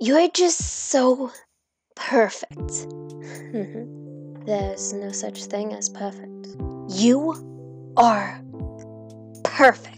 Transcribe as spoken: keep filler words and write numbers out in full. You're just so perfect. There's no such thing as perfect. You are perfect.